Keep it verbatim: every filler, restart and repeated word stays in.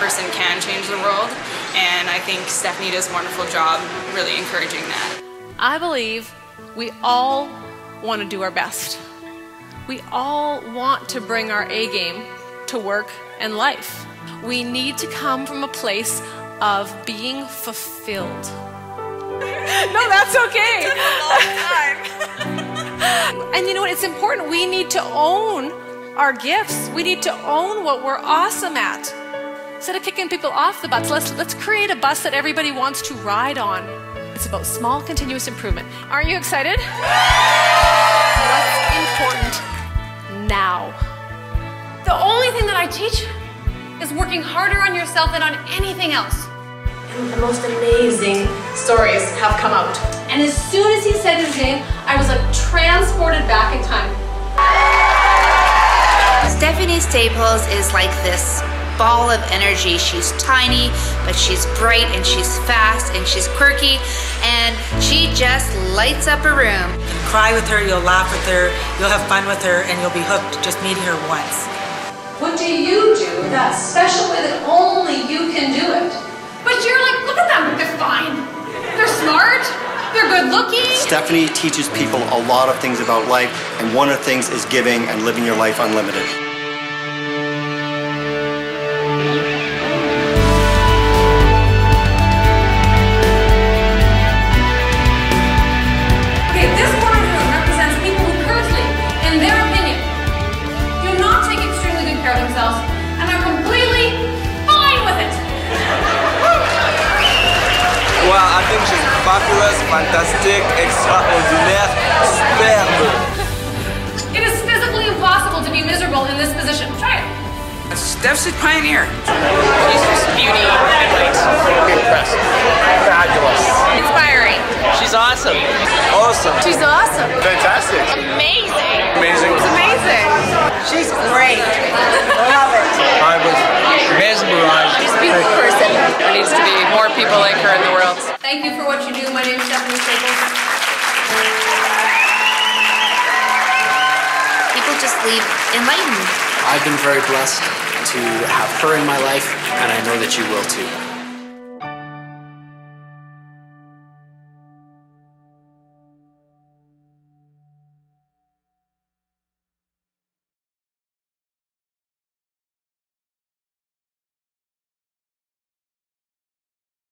person can change the world, and I think Stephanie does a wonderful job really encouraging that. I believe we all want to do our best. We all want to bring our A game to work and life. We need to come from a place of being fulfilled. No, that's okay. It took a long time. And you know what? It's important. We need to own our gifts. We need to own what we're awesome at. Instead of kicking people off the bus, let's let's create a bus that everybody wants to ride on. It's about small, continuous improvement. Aren't you excited? What's important now? The only thing that I teach is working harder on yourself than on anything else. And the most amazing stories have come out. And as soon as he said his name, I was like transported back in time. Stephanie Staples is like this ball of energy. She's tiny, but she's bright and she's fast and she's quirky, and she just lights up a room. You'll cry with her, you'll laugh with her, you'll have fun with her, and you'll be hooked just meeting her once. What do you do that's special way that only you can do it? But you're like, look at them, they're fine. They're smart, they're good looking. Stephanie teaches people a lot of things about life, and one of the things is giving and living your life unlimited. I think she's fabulous, fantastic, extraordinaire, superb. It is physically impossible to be miserable in this position. Try it. Steph's a pioneer. She's just beauty. Impressed. Fabulous. Inspiring. She's awesome. Awesome. She's awesome. Fantastic. Amazing. Amazing. It's amazing. She's great. Love it. I was mesmerized. She's a beautiful person. There needs to be more people like her in the world. Thank you for what you do. My name is Stephanie Staples. People just leave enlightened. I've been very blessed to have her in my life, and I know that you will too.